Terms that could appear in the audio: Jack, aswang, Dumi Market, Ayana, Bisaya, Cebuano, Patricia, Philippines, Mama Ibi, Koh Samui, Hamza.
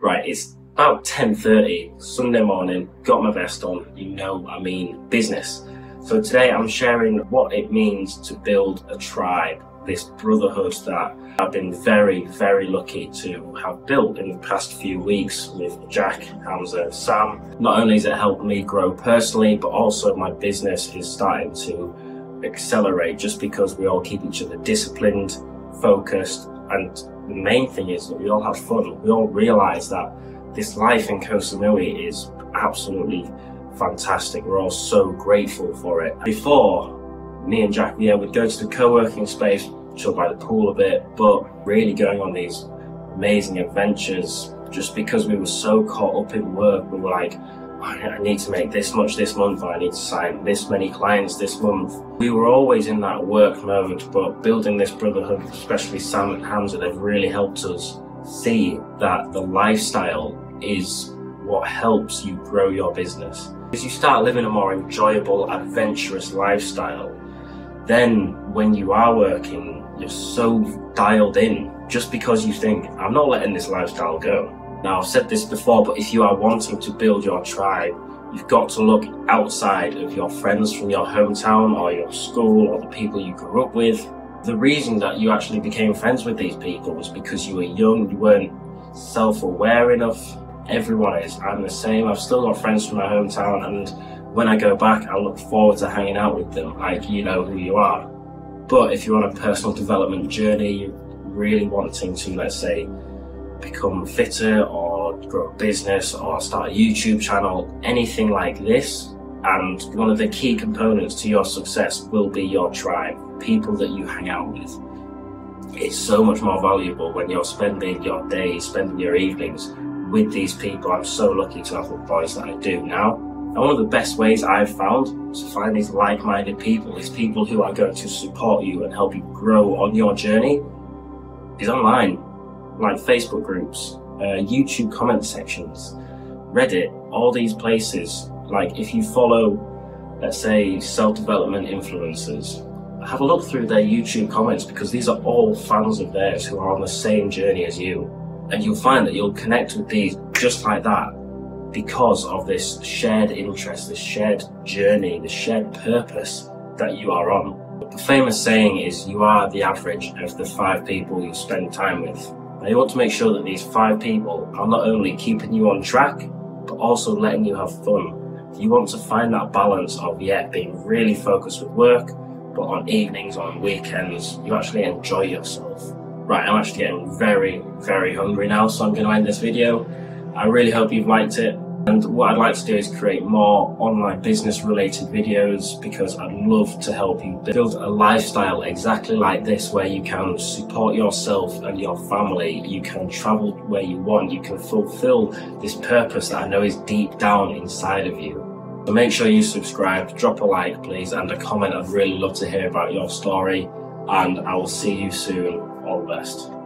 Right, it's about 10:30 Sunday morning, got my vest on, you know I mean business. So today I'm sharing what it means to build a tribe, this brotherhood that I've been very, very lucky to have built in the past few weeks with Jack, Hamza, Sam. Not only has it helped me grow personally, but also my business is starting to accelerate just because we all keep each other disciplined, focused, and the main thing is that we all have fun. We all realise that this life in Koh Samui is absolutely fantastic. We're all so grateful for it. Before, me and Jack, we'd go to the co-working space, chill by the pool a bit, but really going on these amazing adventures just because we were so caught up in work. We were like, I need to make this much this month, I need to sign this many clients this month. We were always in that work mode, but building this brotherhood, especially Sam and Hamza, they've really helped us see that the lifestyle is what helps you grow your business. As you start living a more enjoyable, adventurous lifestyle, then when you are working, you're so dialed in just because you think, I'm not letting this lifestyle go. Now, I've said this before, but if you are wanting to build your tribe, you've got to look outside of your friends from your hometown or your school or the people you grew up with. The reason that you actually became friends with these people was because you were young, you weren't self-aware enough. Everyone is. I'm the same. I've still got friends from my hometown, and when I go back, I look forward to hanging out with them. Like, you know who you are. But if you're on a personal development journey, you're really wanting to, let's say, become fitter or grow a business or start a YouTube channel, anything like this, and one of the key components to your success will be your tribe, people that you hang out with. It's so much more valuable when you're spending your days, spending your evenings with these people. I'm so lucky to have the boys that I do now, and one of the best ways I've found to find these like-minded people, these people who are going to support you and help you grow on your journey, is online. Like Facebook groups, YouTube comment sections, Reddit, all these places. Like, if you follow, let's say, self-development influencers, have a look through their YouTube comments, because these are all fans of theirs who are on the same journey as you. And you'll find that you'll connect with these just like that because of this shared interest, this shared journey, this shared purpose that you are on. The famous saying is, you are the average of the 5 people you spend time with. Now, you want to make sure that these 5 people are not only keeping you on track, but also letting you have fun. You want to find that balance of, being really focused with work, but on evenings, on weekends, you actually enjoy yourself. Right, I'm actually getting very, very hungry now, so I'm going to end this video. I really hope you've liked it. And what I'd like to do is create more online business-related videos, because I'd love to help you build a lifestyle exactly like this, where you can support yourself and your family, you can travel where you want, you can fulfill this purpose that I know is deep down inside of you. So make sure you subscribe, drop a like please, and a comment. I'd really love to hear about your story, and I will see you soon. All the best.